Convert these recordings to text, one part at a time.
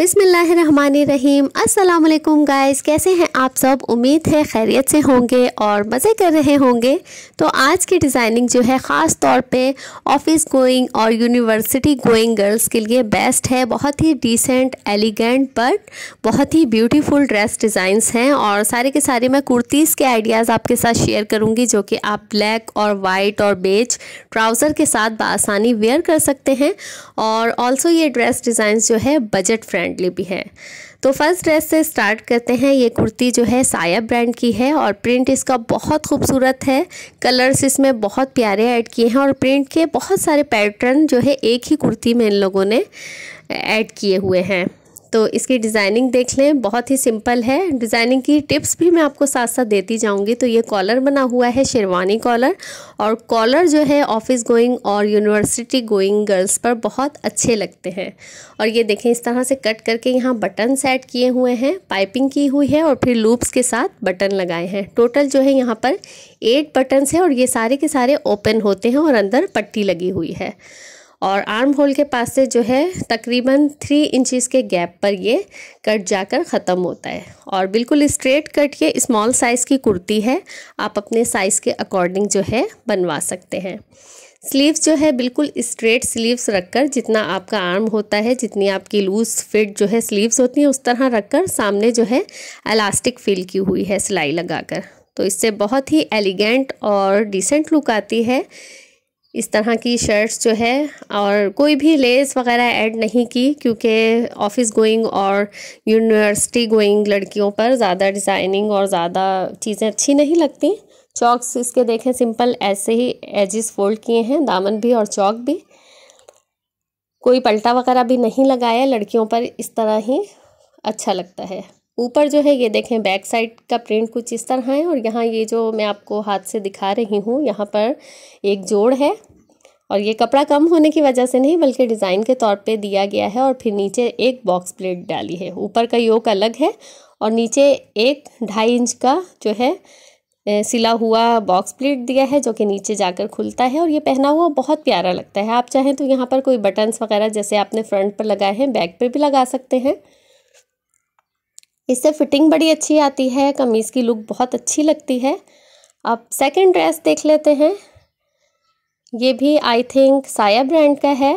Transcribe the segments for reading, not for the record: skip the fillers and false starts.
बिस्मिल्लाहिर्रहमानिर्रहीम। अस्सलाम वालेकुम गाइस, कैसे हैं आप सब? उम्मीद है खैरियत से होंगे और मज़े कर रहे होंगे। तो आज की डिज़ाइनिंग जो है ख़ास तौर पे ऑफ़िस गोइंग और यूनिवर्सिटी गोइंग गर्ल्स के लिए बेस्ट है। बहुत ही डिसेंट, एलिगेंट बट बहुत ही ब्यूटीफुल ड्रेस डिज़ाइंस हैं और सारे के सारे मैं कुर्तीज़ के आइडियाज़ आपके साथ शेयर करूँगी जो कि आप ब्लैक और वाइट और बेज ट्राउज़र के साथ बआसानी वेयर कर सकते हैं। और ऑल्सो ये ड्रेस डिज़ाइंस जो है बजट फ्रेंड भी है। तो फर्स्ट ड्रेस से स्टार्ट करते हैं। ये कुर्ती जो है साया ब्रांड की है और प्रिंट इसका बहुत खूबसूरत है। कलर्स इसमें बहुत प्यारे ऐड किए हैं और प्रिंट के बहुत सारे पैटर्न जो है एक ही कुर्ती में इन लोगों ने ऐड किए हुए हैं। तो इसकी डिज़ाइनिंग देख लें, बहुत ही सिंपल है। डिज़ाइनिंग की टिप्स भी मैं आपको साथ साथ देती जाऊंगी। तो ये कॉलर बना हुआ है, शेरवानी कॉलर, और कॉलर जो है ऑफ़िस गोइंग और यूनिवर्सिटी गोइंग गर्ल्स पर बहुत अच्छे लगते हैं। और ये देखें, इस तरह से कट करके यहाँ बटन सेट किए हुए हैं, पाइपिंग की हुई है और फिर लूप्स के साथ बटन लगाए हैं। टोटल जो है यहाँ पर 8 बटन्स हैं और ये सारे के सारे ओपन होते हैं और अंदर पट्टी लगी हुई है। और आर्म होल के पास से जो है तकरीबन 3 इंचेस के गैप पर ये कट जाकर ख़त्म होता है। और बिल्कुल स्ट्रेट कट ये स्मॉल साइज़ की कुर्ती है, आप अपने साइज़ के अकॉर्डिंग जो है बनवा सकते हैं। स्लीव्स जो है बिल्कुल स्ट्रेट स्लीव्स रखकर, जितना आपका आर्म होता है, जितनी आपकी लूज फिट जो है स्लीव्स होती हैं उस तरह रखकर सामने जो है इलास्टिक फिल की हुई है सिलाई लगाकर। तो इससे बहुत ही एलिगेंट और डिसेंट लुक आती है। इस तरह की शर्ट्स जो है और कोई भी लेस वगैरह ऐड नहीं की, क्योंकि ऑफ़िस गोइंग और यूनिवर्सिटी गोइंग लड़कियों पर ज़्यादा डिज़ाइनिंग और ज़्यादा चीज़ें अच्छी नहीं लगती। चॉक्स इसके देखें, सिंपल ऐसे ही एजेस फोल्ड किए हैं, दामन भी और चॉक भी, कोई पलटा वगैरह भी नहीं लगाया। लड़कियों पर इस तरह ही अच्छा लगता है। ऊपर जो है ये देखें, बैक साइड का प्रिंट कुछ इस तरह है और यहाँ ये जो मैं आपको हाथ से दिखा रही हूँ यहाँ पर एक जोड़ है और ये कपड़ा कम होने की वजह से नहीं बल्कि डिज़ाइन के तौर पे दिया गया है। और फिर नीचे एक बॉक्स प्लेट डाली है, ऊपर का योक अलग है और नीचे एक 2.5 इंच का जो है सिला हुआ बॉक्स प्लेट दिया है जो कि नीचे जाकर खुलता है। और ये पहना हुआ बहुत प्यारा लगता है। आप चाहें तो यहाँ पर कोई बटन्स वगैरह जैसे आपने फ्रंट पर लगाए हैं बैक पर भी लगा सकते हैं। इससे फिटिंग बड़ी अच्छी आती है, कमीज़ की लुक बहुत अच्छी लगती है। अब सेकंड ड्रेस देख लेते हैं। ये भी आई थिंक साया ब्रांड का है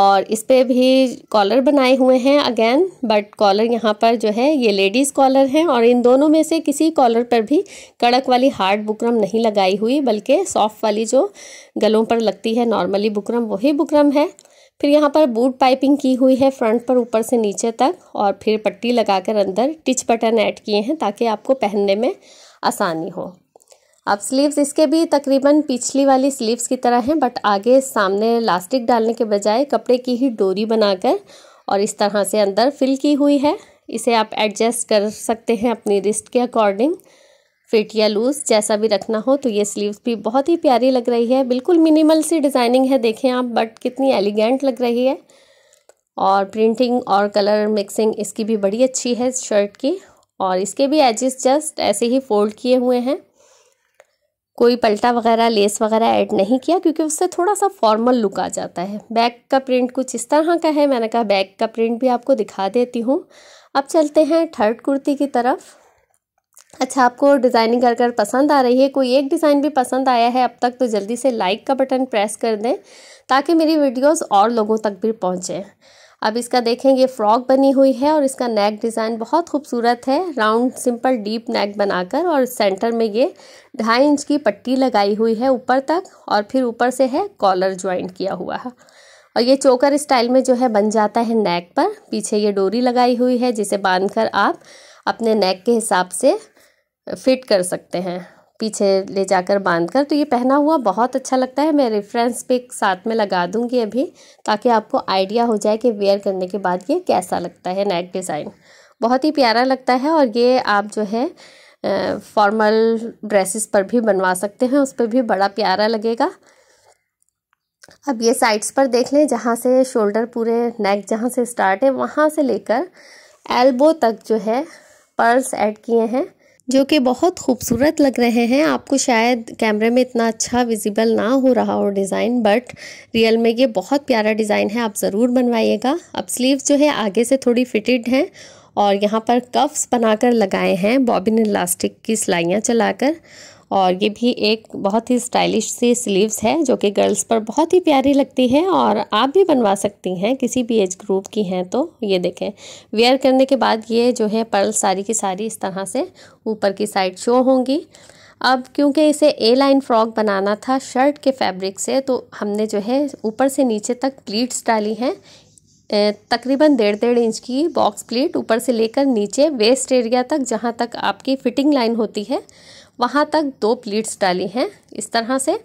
और इस पर भी कॉलर बनाए हुए हैं अगेन, बट कॉलर यहाँ पर जो है ये लेडीज़ कॉलर हैं और इन दोनों में से किसी कॉलर पर भी कड़क वाली हार्ड बुकरम नहीं लगाई हुई, बल्कि सॉफ्ट वाली जो गलों पर लगती है नॉर्मली बुकरम, वही बुकरम है। फिर यहाँ पर बूट पाइपिंग की हुई है फ्रंट पर ऊपर से नीचे तक और फिर पट्टी लगाकर अंदर टिच बटन ऐड किए हैं ताकि आपको पहनने में आसानी हो। अब स्लीव्स इसके भी तकरीबन पिछली वाली स्लीव्स की तरह हैं, बट आगे सामने इलास्टिक डालने के बजाय कपड़े की ही डोरी बनाकर और इस तरह से अंदर फिल की हुई है। इसे आप एडजस्ट कर सकते हैं अपनी रिस्ट के अकॉर्डिंग, फिट या लूज जैसा भी रखना हो। तो ये स्लीव्स भी बहुत ही प्यारी लग रही है, बिल्कुल मिनिमल सी डिज़ाइनिंग है देखें आप, बट कितनी एलिगेंट लग रही है। और प्रिंटिंग और कलर मिक्सिंग इसकी भी बड़ी अच्छी है शर्ट की। और इसके भी एजेस जस्ट ऐसे ही फोल्ड किए हुए हैं, कोई पलटा वगैरह लेस वगैरह ऐड नहीं किया क्योंकि उससे थोड़ा सा फॉर्मल लुक आ जाता है। बैक का प्रिंट कुछ इस तरह का है, मैंने कहा बैक का प्रिंट भी आपको दिखा देती हूँ। अब चलते हैं थर्ड कुर्ती की तरफ। अच्छा, आपको डिज़ाइनिंग कर पसंद आ रही है, कोई एक डिज़ाइन भी पसंद आया है अब तक, तो जल्दी से लाइक का बटन प्रेस कर दें ताकि मेरी वीडियोस और लोगों तक भी पहुँचें। अब इसका देखें, ये फ्रॉक बनी हुई है और इसका नेक डिज़ाइन बहुत खूबसूरत है, राउंड सिंपल डीप नेक बनाकर और सेंटर में ये 2.5 इंच की पट्टी लगाई हुई है ऊपर तक और फिर ऊपर से है कॉलर ज्वाइंट किया हुआ है। और ये चोकर स्टाइल में जो है बन जाता है नेक पर, पीछे ये डोरी लगाई हुई है जिसे बांधकर आप अपने नेक के हिसाब से फिट कर सकते हैं पीछे ले जाकर बांधकर। तो ये पहना हुआ बहुत अच्छा लगता है। मैं रेफरेंस पिक साथ में लगा दूंगी अभी ताकि आपको आइडिया हो जाए कि वेयर करने के बाद ये कैसा लगता है। नेक डिज़ाइन बहुत ही प्यारा लगता है और ये आप जो है फॉर्मल ड्रेसेस पर भी बनवा सकते हैं, उस पर भी बड़ा प्यारा लगेगा। अब ये साइड्स पर देख लें, जहाँ से शोल्डर पूरे नेक जहाँ से स्टार्ट है वहाँ से लेकर एल्बो तक जो है पर्ल्स ऐड किए हैं जो कि बहुत खूबसूरत लग रहे हैं। आपको शायद कैमरे में इतना अच्छा विजिबल ना हो रहा हो डिज़ाइन, बट रियल में ये बहुत प्यारा डिज़ाइन है, आप ज़रूर बनवाइएगा। अब स्लीव्स जो है आगे से थोड़ी फिटेड हैं और यहाँ पर कफ्स बनाकर लगाए हैं बॉबिन इलास्टिक की सिलाइयाँ चलाकर। और ये भी एक बहुत ही स्टाइलिश सी स्लीव्स है जो कि गर्ल्स पर बहुत ही प्यारी लगती है और आप भी बनवा सकती हैं, किसी भी एज ग्रुप की हैं तो। ये देखें, वेयर करने के बाद ये जो है पर्ल सारी की सारी इस तरह से ऊपर की साइड शो होंगी। अब क्योंकि इसे ए लाइन फ्रॉक बनाना था शर्ट के फैब्रिक से, तो हमने जो है ऊपर से नीचे तक प्लीट्स डाली हैं, तकरीबन डेढ़ डेढ़ इंच की बॉक्स प्लीट ऊपर से लेकर नीचे वेस्ट एरिया तक, जहाँ तक आपकी फिटिंग लाइन होती है वहाँ तक 2 प्लीट्स डाली हैं इस तरह से।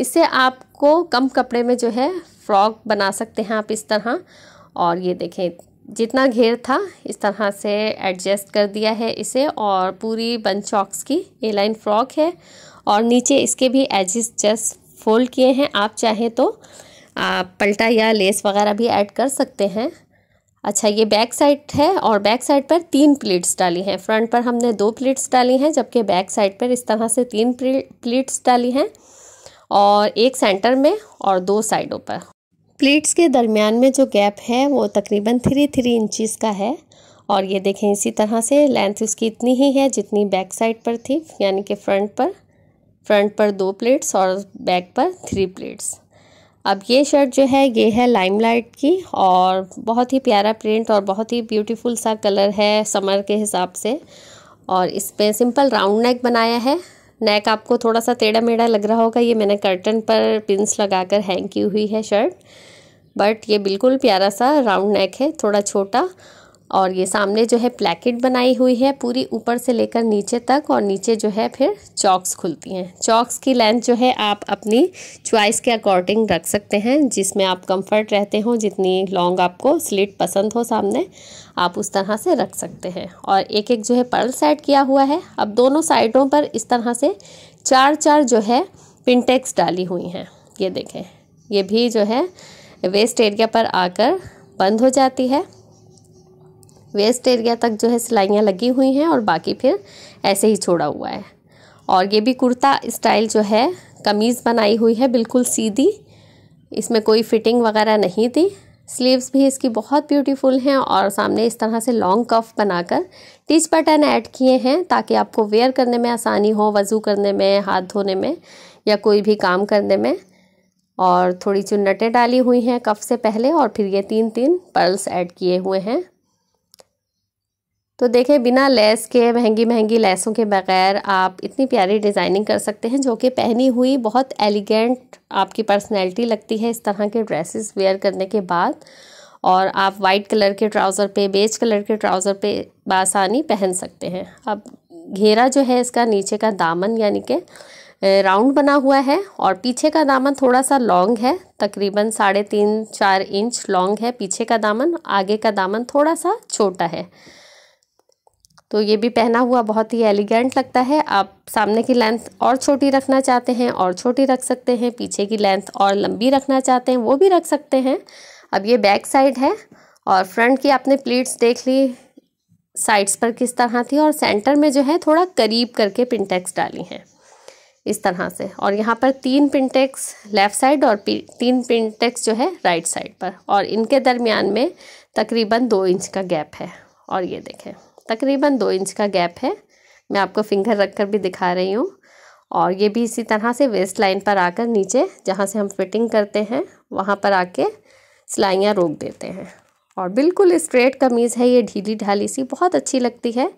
इससे आपको कम कपड़े में जो है फ्रॉक बना सकते हैं आप इस तरह। और ये देखें जितना घेर था इस तरह से एडजस्ट कर दिया है इसे, और पूरी बन चौक्स की ए लाइन फ्रॉक है। और नीचे इसके भी एजेस जस्ट फोल्ड किए हैं, आप चाहें तो पलटा या लेस वगैरह भी ऐड कर सकते हैं। अच्छा, ये बैक साइड है और बैक साइड पर 3 प्लीट्स डाली हैं, फ्रंट पर हमने 2 प्लीट्स डाली हैं जबकि बैक साइड पर इस तरह से 3 प्लीट्स डाली हैं, और एक सेंटर में और 2 साइडों पर। प्लीट्स के दरमियान में जो गैप है वो तकरीबन 3 इंचेस का है। और ये देखें इसी तरह से लेंथ उसकी इतनी ही है जितनी बैक साइड पर थी, यानी कि फ्रंट पर 2 प्लीट्स और बैक पर 3 प्लीट्स। अब ये शर्ट जो है ये है लाइमलाइट की, और बहुत ही प्यारा प्रिंट और बहुत ही ब्यूटीफुल सा कलर है समर के हिसाब से। और इस पर सिंपल राउंड नेक बनाया है। नेक आपको थोड़ा सा टेढ़ा मेढ़ा लग रहा होगा, ये मैंने कर्टन पर पिंस लगाकर हैंग की हुई है शर्ट, बट ये बिल्कुल प्यारा सा राउंड नेक है, थोड़ा छोटा। और ये सामने जो है प्लेकेट बनाई हुई है पूरी ऊपर से लेकर नीचे तक, और नीचे जो है फिर चॉक्स खुलती हैं। चॉक्स की लेंथ जो है आप अपनी चॉइस के अकॉर्डिंग रख सकते हैं, जिसमें आप कंफर्ट रहते हो, जितनी लॉन्ग आपको स्लिट पसंद हो सामने आप उस तरह से रख सकते हैं। और एक एक जो है पर्ल सेट किया हुआ है। अब दोनों साइडों पर इस तरह से 4-4 जो है पिनटेक्स डाली हुई हैं। ये देखें, ये भी जो है वेस्ट एरिया पर आकर बंद हो जाती है, वेस्ट एरिया तक जो है सिलाइयाँ लगी हुई हैं और बाकी फिर ऐसे ही छोड़ा हुआ है। और ये भी कुर्ता स्टाइल जो है कमीज़ बनाई हुई है, बिल्कुल सीधी, इसमें कोई फिटिंग वगैरह नहीं थी। स्लीव्स भी इसकी बहुत ब्यूटीफुल हैं और सामने इस तरह से लॉन्ग कफ बनाकर टिच बटन ऐड किए हैं ताकि आपको वेयर करने में आसानी हो, वज़ू करने में, हाथ धोने में या कोई भी काम करने में। और थोड़ी चुन्नटें डाली हुई हैं कफ से पहले, और फिर ये 3-3 पर्ल्स ऐड किए हुए हैं। तो देखें, बिना लेस के, महंगी लेसों के बगैर आप इतनी प्यारी डिज़ाइनिंग कर सकते हैं जो कि पहनी हुई बहुत एलिगेंट आपकी पर्सनैलिटी लगती है इस तरह के ड्रेसेस वेयर करने के बाद। और आप वाइट कलर के ट्राउज़र पे, बेज कलर के ट्राउज़र पे बासानी पहन सकते हैं। अब घेरा जो है इसका नीचे का दामन यानी कि राउंड बना हुआ है, और पीछे का दामन थोड़ा सा लॉन्ग है, तकरीबन 3.5-4 इंच लॉन्ग है पीछे का दामन, आगे का दामन थोड़ा सा छोटा है। तो ये भी पहना हुआ बहुत ही एलिगेंट लगता है। आप सामने की लेंथ और छोटी रखना चाहते हैं और छोटी रख सकते हैं, पीछे की लेंथ और लंबी रखना चाहते हैं वो भी रख सकते हैं। अब ये बैक साइड है, और फ्रंट की आपने प्लीट्स देख ली साइड्स पर किस तरह थी, और सेंटर में जो है थोड़ा करीब करके पिनटेक्स डाली हैं इस तरह से। और यहाँ पर 3 पिनटेक्स लेफ़्ट साइड और 3 पिनटेक्स जो है राइट साइड पर, और इनके दरमियान में तकरीबन 2 इंच का गैप है। और ये देखें तकरीबन 2 इंच का गैप है, मैं आपको फिंगर रख कर भी दिखा रही हूँ। और ये भी इसी तरह से वेस्ट लाइन पर आकर नीचे जहाँ से हम फिटिंग करते हैं वहाँ पर आके सिलाइयाँ रोक देते हैं। और बिल्कुल स्ट्रेट कमीज़ है ये, ढीली ढाली सी बहुत अच्छी लगती है।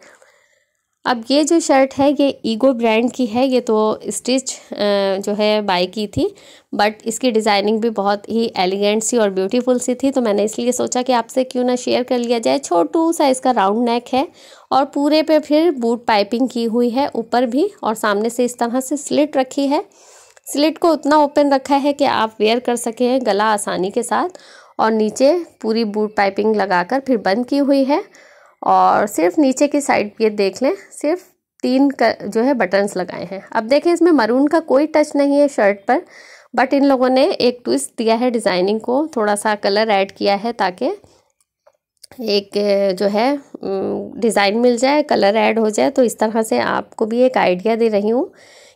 अब ये जो शर्ट है ये ईगो ब्रांड की है, ये तो स्टिच जो है बाय की थी, बट इसकी डिज़ाइनिंग भी बहुत ही एलिगेंट सी और ब्यूटीफुल सी थी, तो मैंने इसलिए सोचा कि आपसे क्यों ना शेयर कर लिया जाए। छोटू सा इसका राउंड नेक है, और पूरे पे फिर बूट पाइपिंग की हुई है ऊपर भी, और सामने से इस तरह से स्लिट रखी है। स्लिट को उतना ओपन रखा है कि आप वेयर कर सकें गला आसानी के साथ, और नीचे पूरी बूट पाइपिंग लगाकर फिर बंद की हुई है। और सिर्फ नीचे की साइड ये देख लें, सिर्फ 3 जो है बटन्स लगाए हैं। अब देखें इसमें मरून का कोई टच नहीं है शर्ट पर, बट इन लोगों ने एक ट्विस्ट दिया है डिज़ाइनिंग को, थोड़ा सा कलर ऐड किया है ताकि एक जो है डिज़ाइन मिल जाए, कलर ऐड हो जाए। तो इस तरह से आपको भी एक आइडिया दे रही हूँ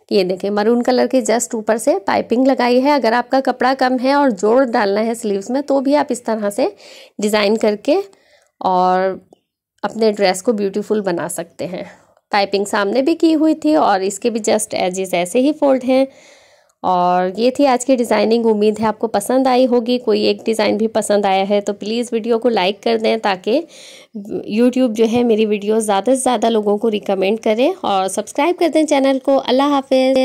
कि ये देखिए मरून कलर के जस्ट ऊपर से पाइपिंग लगाई है। अगर आपका कपड़ा कम है और जोड़ डालना है स्लीव्स में तो भी आप इस तरह से डिज़ाइन करके और अपने ड्रेस को ब्यूटीफुल बना सकते हैं। पाइपिंग सामने भी की हुई थी और इसके भी जस्ट एजेस ऐसे ही फोल्ड हैं। और ये थी आज की डिज़ाइनिंग। उम्मीद है आपको पसंद आई होगी। कोई एक डिज़ाइन भी पसंद आया है तो प्लीज़ वीडियो को लाइक कर दें ताकि YouTube जो है मेरी वीडियो ज़्यादा से ज़्यादा लोगों को रिकमेंड करें और सब्सक्राइब कर दें चैनल को। अल्लाह हाफ़िज़।